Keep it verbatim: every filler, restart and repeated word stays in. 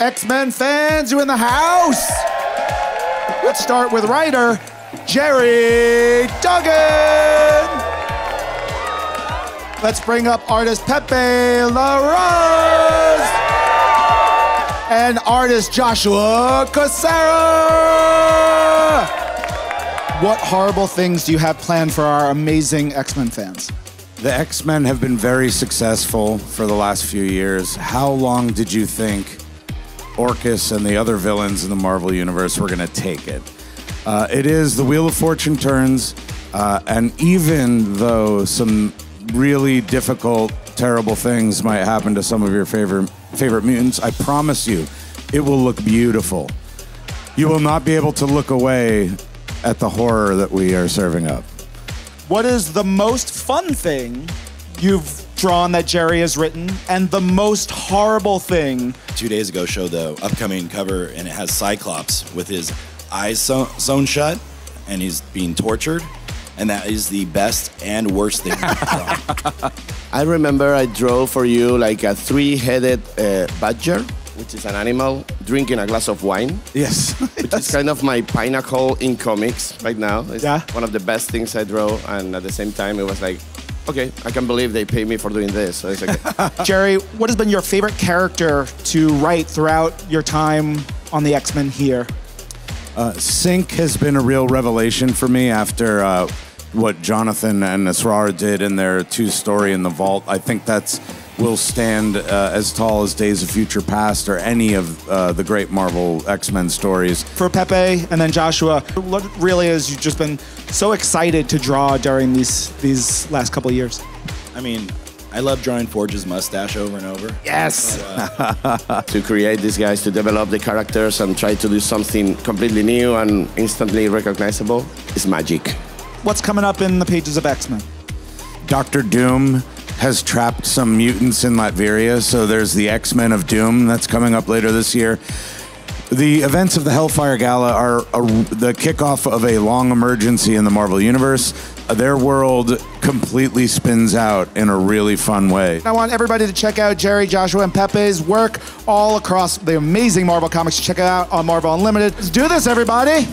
X-Men fans, you in the house? Let's start with writer Gerry Duggan. Let's bring up artist Pepe Larraz and artist Joshua Cassara. What horrible things do you have planned for our amazing X-Men fans? The X-Men have been very successful for the last few years. How long did you think Orcus and the other villains in the Marvel Universe were going to take it? Uh, it is the Wheel of Fortune turns, uh, and even though some really difficult, terrible things might happen to some of your favorite, favorite mutants, I promise you, it will look beautiful. You will not be able to look away at the horror that we are serving up. What is the most fun thing you've drawn that Gerry has written, and the most horrible thing? Two days ago showed the upcoming cover, and it has Cyclops with his eyes sewn, sewn shut, and he's being tortured, and that is the best and worst thing you've drawn. I remember I drew for you like a three-headed uh, badger, which is an animal drinking a glass of wine. Yes. Which is kind of my pinnacle in comics right now. It's yeah. one of the best things I drew, and at the same time it was like, okay, I can't believe they pay me for doing this. So it's okay. Gerry, what has been your favorite character to write throughout your time on the X-Men here? Uh, Sync has been a real revelation for me after uh, what Jonathan and Asrar did in their two-story in the vault. I think that's will stand uh, as tall as Days of Future Past or any of uh, the great Marvel X-Men stories. For Pepe and then Joshua, what really is you've just been so excited to draw during these these last couple of years? I mean, I love drawing Forge's mustache over and over. Yes! But, uh... to create these guys, to develop the characters and try to do something completely new and instantly recognizable is magic. What's coming up in the pages of X-Men? Doctor Doom has trapped some mutants in Latveria, so there's the X-Men of Doom that's coming up later this year. The events of the Hellfire Gala are a, the kickoff of a long emergency in the Marvel Universe. Their world completely spins out in a really fun way. I want everybody to check out Gerry, Joshua, and Pepe's work all across the amazing Marvel Comics. Check it out on Marvel Unlimited. Let's do this, everybody.